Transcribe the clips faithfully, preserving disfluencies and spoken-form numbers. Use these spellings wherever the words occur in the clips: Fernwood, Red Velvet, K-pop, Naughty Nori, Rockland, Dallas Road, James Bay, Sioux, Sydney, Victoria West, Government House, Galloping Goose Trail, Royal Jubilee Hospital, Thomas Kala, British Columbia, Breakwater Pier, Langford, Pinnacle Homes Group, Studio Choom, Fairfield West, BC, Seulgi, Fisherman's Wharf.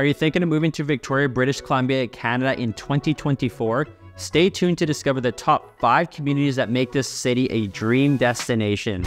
Are you thinking of moving to Victoria, British Columbia, Canada in twenty twenty-four? Stay tuned to discover the top five communities that make this city a dream destination.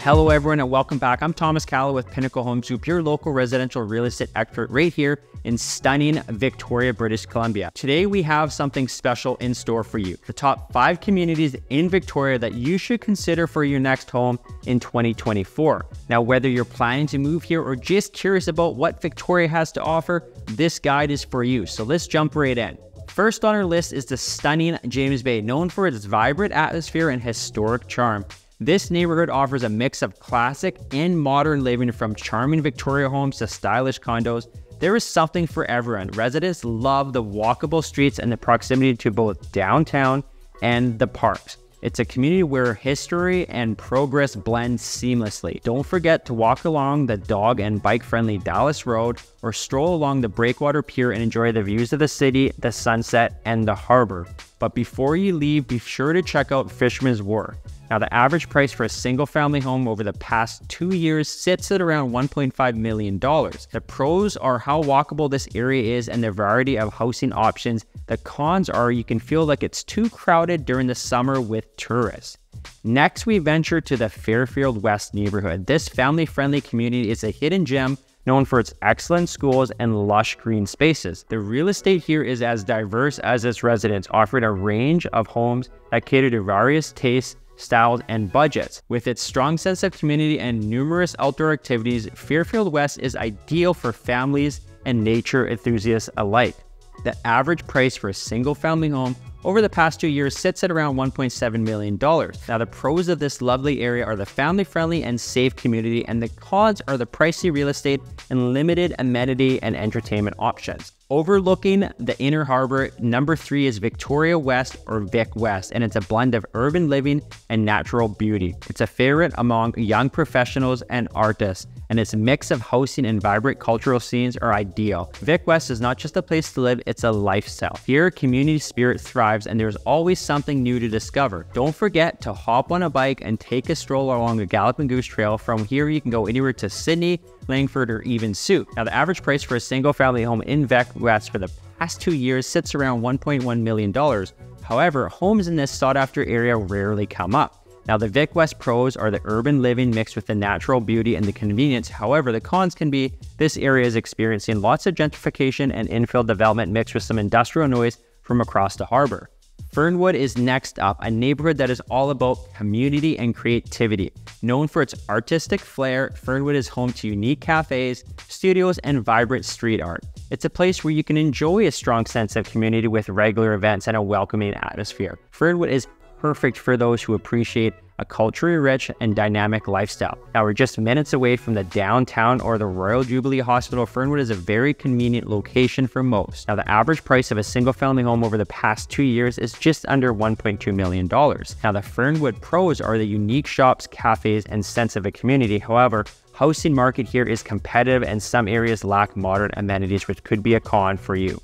Hello everyone and welcome back. I'm Thomas Kala with Pinnacle Home Soup, your local residential real estate expert right here in stunning Victoria, British Columbia. Today we have something special in store for you. The top five communities in Victoria that you should consider for your next home in twenty twenty-four. Now, whether you're planning to move here or just curious about what Victoria has to offer, this guide is for you. So let's jump right in. First on our list is the stunning James Bay, known for its vibrant atmosphere and historic charm. This neighborhood offers a mix of classic and modern living, from charming Victoria homes to stylish condos. There is something for everyone. Residents love the walkable streets and the proximity to both downtown and the parks. It's a community where history and progress blend seamlessly. Don't forget to walk along the dog and bike-friendly Dallas Road or stroll along the Breakwater Pier and enjoy the views of the city, the sunset, and the harbor. But before you leave, be sure to check out Fisherman's Wharf. Now, the average price for a single family home over the past two years sits at around one point five million dollars. The pros are how walkable this area is and the variety of housing options. The cons are you can feel like it's too crowded during the summer with tourists. Next, we venture to the Fairfield West neighborhood. This family-friendly community is a hidden gem, known for its excellent schools and lush green spaces. The real estate here is as diverse as its residents, offering a range of homes that cater to various tastes, styles, and budgets. With its strong sense of community and numerous outdoor activities, Fairfield West is ideal for families and nature enthusiasts alike. The average price for a single family home over the past two years sits at around one point seven million dollars. Now, the pros of this lovely area are the family-friendly and safe community, and the cons are the pricey real estate and limited amenity and entertainment options. Overlooking the inner harbor, number three is Victoria West, or Vic West, and it's a blend of urban living and natural beauty. It's a favorite among young professionals and artists, and its mix of housing and vibrant cultural scenes are ideal. Vic West is not just a place to live, it's a lifestyle. Here, community spirit thrives, and there's always something new to discover. Don't forget to hop on a bike and take a stroll along the Galloping Goose Trail. From here, you can go anywhere to Sydney, Langford, or even Sioux. Now, the average price for a single family home in Vic West for the past two years sits around one point one million dollars. However, homes in this sought-after area rarely come up. Now, the Vic West pros are the urban living mixed with the natural beauty and the convenience. However, the cons can be this area is experiencing lots of gentrification and infill development mixed with some industrial noise from across the harbor. Fernwood is next up, a neighborhood that is all about community and creativity. Known for its artistic flair, Fernwood is home to unique cafes, studios, and vibrant street art. It's a place where you can enjoy a strong sense of community with regular events and a welcoming atmosphere. Fernwood is perfect for those who appreciate a culturally rich and dynamic lifestyle. Now, we're just minutes away from the downtown or the Royal Jubilee Hospital. Fernwood is a very convenient location for most. Now, the average price of a single family home over the past two years is just under one point two million dollars. Now, the Fernwood pros are the unique shops, cafes, and sense of a community. However, housing market here is competitive and some areas lack modern amenities, which could be a con for you.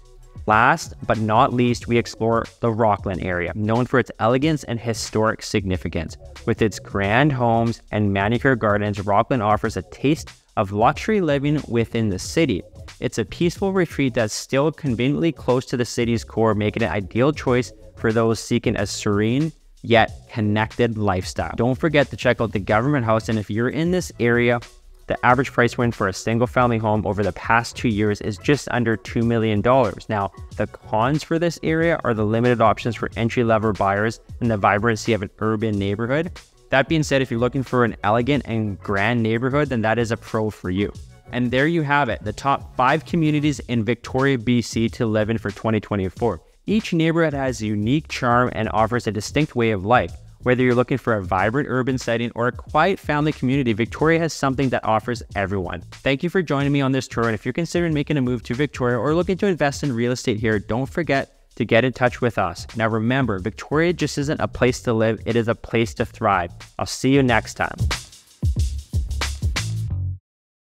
Last but not least, we explore the Rockland area, known for its elegance and historic significance. With its grand homes and manicured gardens, Rockland offers a taste of luxury living within the city. It's a peaceful retreat that's still conveniently close to the city's core, making it an ideal choice for those seeking a serene yet connected lifestyle. Don't forget to check out the Government House, and if you're in this area, the average price win for a single family home over the past two years is just under two million dollars. Now, the cons for this area are the limited options for entry-level buyers and the vibrancy of an urban neighborhood. That being said, if you're looking for an elegant and grand neighborhood, then that is a pro for you. And there you have it, the top five communities in Victoria, B C to live in for twenty twenty-four. Each neighborhood has a unique charm and offers a distinct way of life. Whether you're looking for a vibrant urban setting or a quiet family community, Victoria has something that offers everyone. Thank you for joining me on this tour, and if you're considering making a move to Victoria or looking to invest in real estate here, don't forget to get in touch with us. Now remember, Victoria just isn't a place to live, it is a place to thrive. I'll see you next time.